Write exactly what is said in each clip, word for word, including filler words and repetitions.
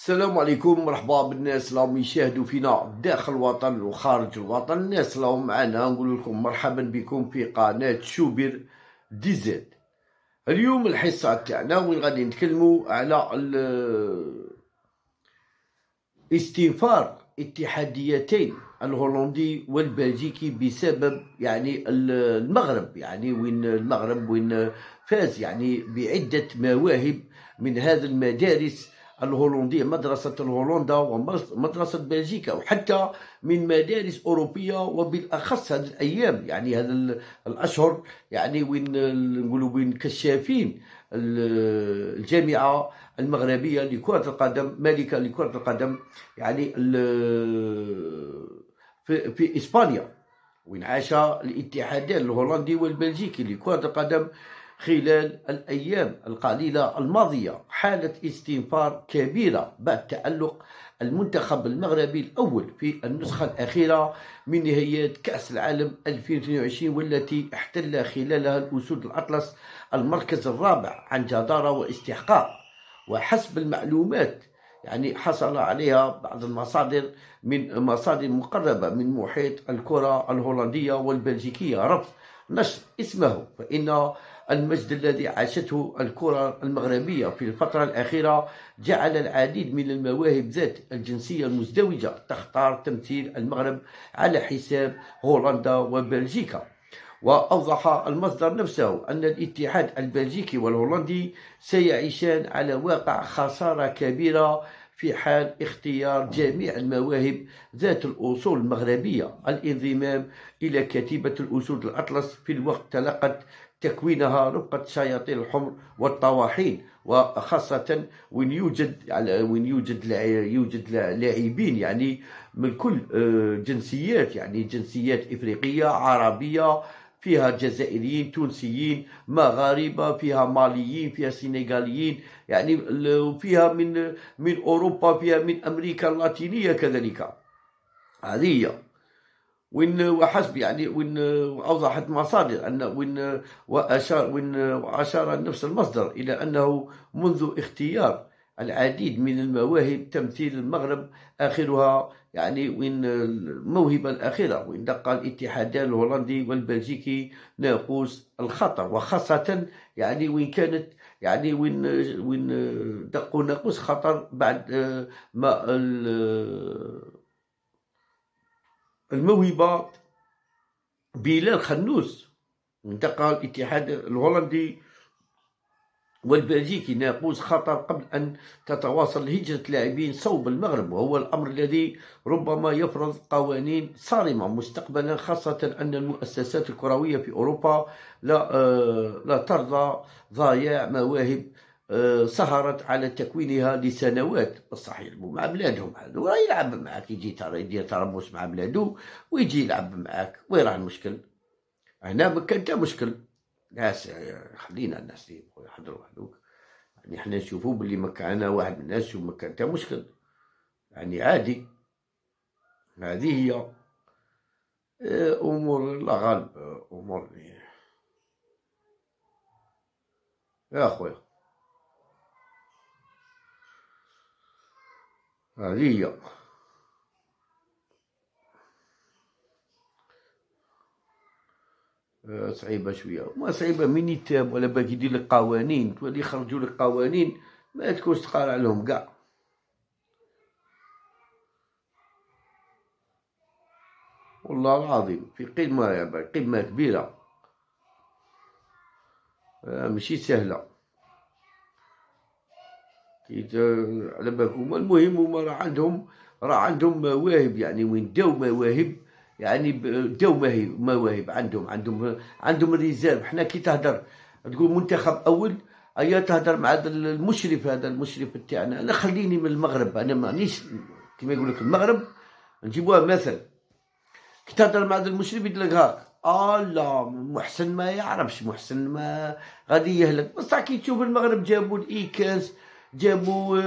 السلام عليكم، مرحبا بالناس اللي راهم يشاهدوا فينا داخل الوطن وخارج الوطن. الناس اللي راهم معنا نقول لكم مرحبا بكم في قناه شوبير دي زد. اليوم الحصه تاعنا وين غادي نتكلموا على استنفار اتحاديتين الهولندي والبلجيكي بسبب يعني المغرب، يعني وين المغرب وين فاز يعني بعده مواهب من هذا المدارس الهولندية، مدرسة هولندا ومدرسة بلجيكا وحتى من مدارس أوروبية، وبالأخص هذه الأيام يعني هذه الأشهر يعني وين نقولوا وين كشافين الجامعة المغربية لكرة القدم، مالكة لكرة القدم يعني في, في إسبانيا، وين عاش الاتحادان الهولندي والبلجيكي لكرة القدم خلال الأيام القليلة الماضية حالة استنفار كبيرة بعد تألق المنتخب المغربي الأول في النسخة الأخيرة من نهائيات كأس العالم ألفين واثنين وعشرين، والتي احتل خلالها الأسود الأطلس المركز الرابع عن جدارة واستحقاق. وحسب المعلومات يعني حصل عليها بعض المصادر من مصادر مقربة من محيط الكرة الهولندية والبلجيكية رفض نشر اسمه، فإن المجد الذي عاشته الكرة المغربية في الفترة الأخيرة جعل العديد من المواهب ذات الجنسية المزدوجة تختار تمثيل المغرب على حساب هولندا وبلجيكا. وأوضح المصدر نفسه أن الاتحاد البلجيكي والهولندي سيعيشان على واقع خسارة كبيرة في حال اختيار جميع المواهب ذات الأصول المغربية الانضمام إلى كتيبة الأسود الأطلس، في الوقت تلقت تكوينها رفقة الشياطين الحمر والطواحين، وخاصة وين يوجد على وين يوجد يوجد لاعبين يعني من كل جنسيات، يعني جنسيات إفريقية، عربية، فيها جزائريين، تونسيين، مغاربة، فيها ماليين، فيها سنغاليين، يعني فيها من من أوروبا، فيها من أمريكا اللاتينية كذلك. هذه وين وحسب يعني وين اوضحت مصادر ان وين واشار وين واشار نفس المصدر الى انه منذ اختيار العديد من المواهب تمثيل المغرب اخرها يعني وين الموهبه الاخيره وين دقا الاتحادان الهولندي والبلجيكي ناقوس الخطر، وخاصه يعني وين كانت يعني وين وين دقوا ناقوس خطر بعد ما الموهبة بلال خنوس انتقل الاتحاد الهولندي والبلجيكي ناقوس خطر قبل أن تتواصل هجرة لاعبين صوب المغرب، وهو الأمر الذي ربما يفرض قوانين صارمة مستقبلا، خاصة أن المؤسسات الكروية في أوروبا لا, لا ترضى ضياع مواهب سهرت على تكوينها لسنوات. بصح يلعبوا مع بلادهم، هذو راه يلعب معاك، يجي يدير تربص مع بلادو ويجي يلعب معاك، وين راه المشكل؟ هنا بك انت مشكل. ناس خلينا الناس يبغوا يحضروا هذوك، يعني حنا نشوفوا باللي مكعنا واحد من الناس ومكا انت مشكل، يعني عادي. هذه هي امور لا غالبه، امور يا خويا هذه. آه صعيبه شويه، ما صعيبه من يتاب ولا باغي يدير لك قوانين، تولي يخرجوا لك قوانين ما تكونش تقارع لهم كاع. والله العظيم في قمه يعني قمه كبيره، آه ماشي سهله. على بالكم المهم هما راه عندهم راه عندهم مواهب، يعني وين داو مواهب يعني داو مواهب عندهم عندهم عندهم الريزيرف. حنا كي تهدر تقول منتخب اول، ايا تهدر مع هذا المشرف، هذا المشرف تاعنا انا خليني من المغرب، انا مانيش كيما يقول لك المغرب نجيبوها مثل. كي تهدر مع هذا المشرف يدير لك هاك، اه لا محسن ما يعرفش، محسن ما غادي يهلك. بصح كي تشوف المغرب جابوا الايكاس، جابوا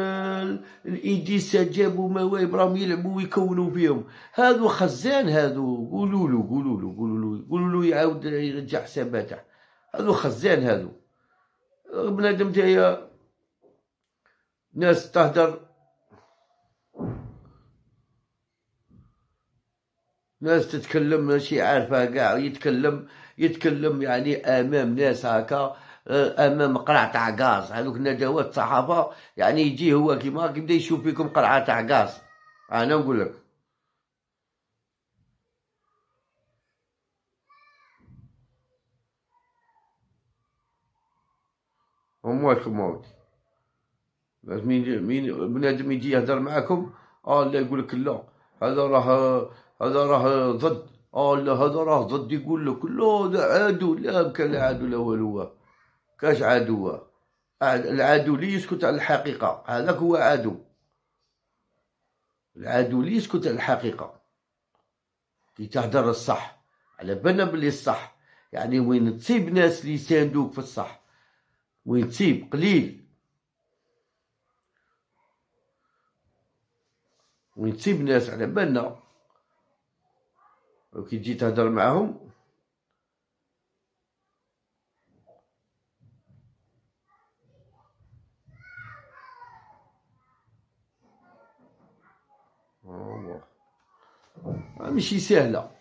الايديسات، جابوا مواهب راهم يلعبوا ويكونوا فيهم. هادو خزان، هادو قولوا له قولوا له قولوا له قولوا له يعاود يرجع حساباته. هادو خزان، هادو بنادم جايه ناس تهدر ناس تتكلم ماشي عارفه كاع، يتكلم يتكلم يعني امام ناس هكا، امام قرعه تاع غاز. هذوك ندوات الصحافه يعني يجي هو كيما كيبدا يشوف فيكم قرعه تاع غاز. انا نقول لك وموالكم موت. لازم مين بنادم يجي يهضر معاكم اه لا يقول لك لا هذا راه هذا راه ضد، اه لا هذا راه ضد، يقول لك لا هذا عدو. لا كان لا عدو لا والو، كاش عدو. العدو اللي يسكت على الحقيقه هذاك هو عدو. العدو اللي يسكت على الحقيقه كي تهضر الصح على بالنا بلي الصح، يعني وين تصيب ناس اللي يساندوك في الصح وين تصيب قليل، وين تصيب ناس على بالنا وكي تجي تهضر معاهم والله ماشي سهله.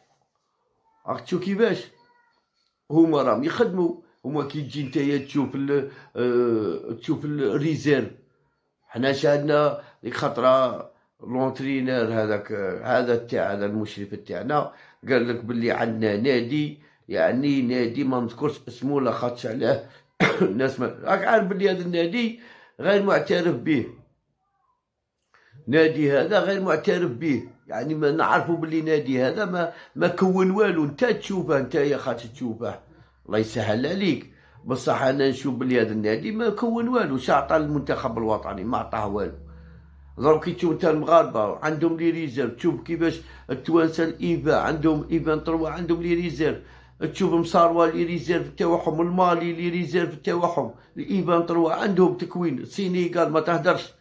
راك تشوف كيفاش هما راهم يخدموا. هما كي تجي نتايا تشوف ال اه تشوف الريزيرف. حنا شاهدنا ديك خطره لونترينير هذاك هذا تاع هذا المشرف تاعنا قال لك باللي عندنا نادي، يعني نادي ما نذكرش اسمه لا خاطش علاه الناس راك عارف باللي هذا النادي غير معترف به. نادي هذا غير معترف به، يعني ما نعرفوا باللي نادي هذا ما ما كون والو. انت تشوفه انت يا خاطش تشوفه الله يسهل عليك، بصح انا نشوف بلي هذا النادي ما كون والو. شا عطا المنتخب الوطني؟ ما عطاه والو. دروك كي تشوف نتا المغاربه عندهم لي ريزيرف، تشوف كيفاش التوانسه الايفا عندهم ايفان طروا عندهم لي ريزيرف، تشوف مساروا لي ريزيرف تاعهم، المالي لي ريزيرف تاعهم، الايفان طروا عندهم تكوين، السينيغال ما تهدرش.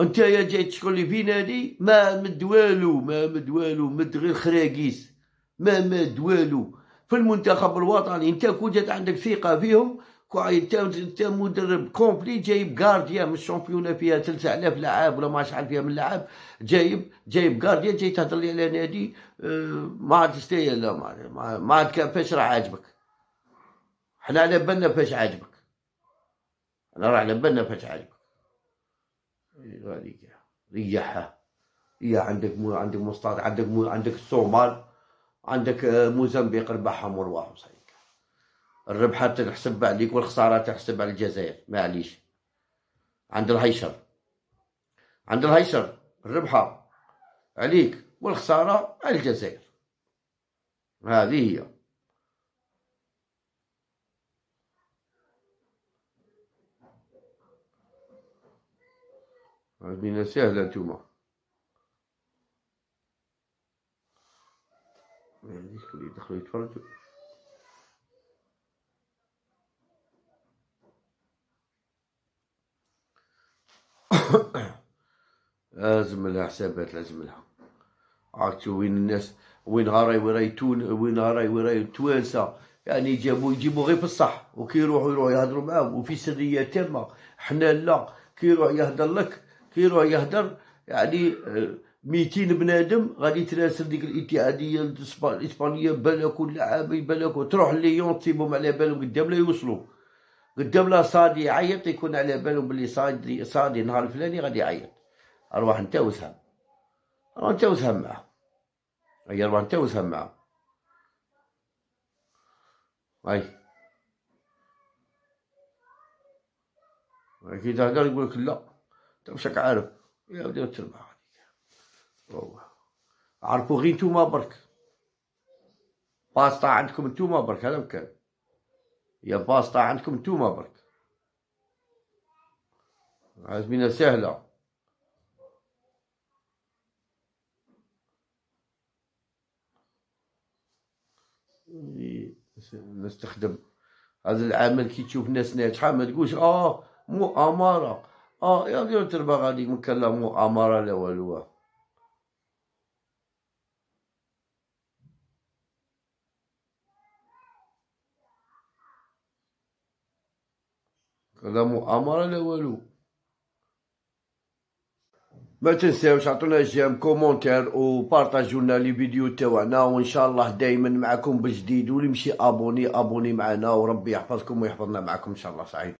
انت يا جاي تشكر لي في نادي ما مد والو، ما مد والو، مد غير خراقيس ما مد والو. في المنتخب الوطني انت كون جات عندك ثقه فيهم، انت انت مدرب كومبلي جايب كارديا من الشامبيون فيها ثلاثة آلاف لاعب ولا ما شحال فيها من لاعب، جايب جايب كارديا، جاي تهضر لي على نادي اه ما عرفتش لا ما ما عاد كيفاش راه عاجبك. حنا على بالنا فاش عاجبك، انا راه على بالنا فاش عاجبك. ريحها هي عندك مو عندك مستاد عندك مو عندك الصومال عندك موزمبيق ربحها مرواح وصحيح. الربحه تنحسب عليك والخساره تحسب على الجزائر. معليش عند الهيشر، عند الهيشر الربحه عليك والخساره على الجزائر. هذه هي. هذه سهله نتوما. يعني كل يدخلوا يتفرجوا. لازم لها حسابات، لازم لها. عرفتوا وين الناس وين راهي وراي تون وين راهي وراي التوانسه، يعني جابوا يجيبوا غير في الصح، وكي يروحوا يروحوا يهضروا معاهم وفي سريه تامه. حنا لا، كي يروح يهضر لك كي يروح يهضر يعني ميتين بنادم غادي تراسل ديك الاتحاديه الاسبانيه بلاكو اللعابه بلاكو، تروح ليون تصيبهم على بالهم قدام لا يوصلوا، قدام لا صادي يعيط يكون على بالهم بلي صادي صادي نهار الفلاني غادي يعيط. أرواح نتا وسهم، أرواح نتا وسهم معاه، أي أرواح نتا وسهم معاه، أي كي تهدر يقول لك لا أنت مشاك عارف يا ودي تربح عليك. عرفو غي نتوما برك، باسطة عندكم نتوما برك، هذا مكان يا باسطة عندكم نتوما برك. عازمينها سهلة. نستخدم هذا العمل. كي تشوف ناس ناجحة ما تقولش اه مؤامرة، اه يا ودي تربى غادي مكان لا مؤامرة لا والو. لا مؤامرة لا والو. ما تنساوش عطونا جيم كومونتير وبارطاجولنا لي فيديو تاوعنا، وان شاء الله دائما معكم بجديد. واللي مشي ابوني ابوني معنا، وربي يحفظكم ويحفظنا معكم ان شاء الله. صحيح.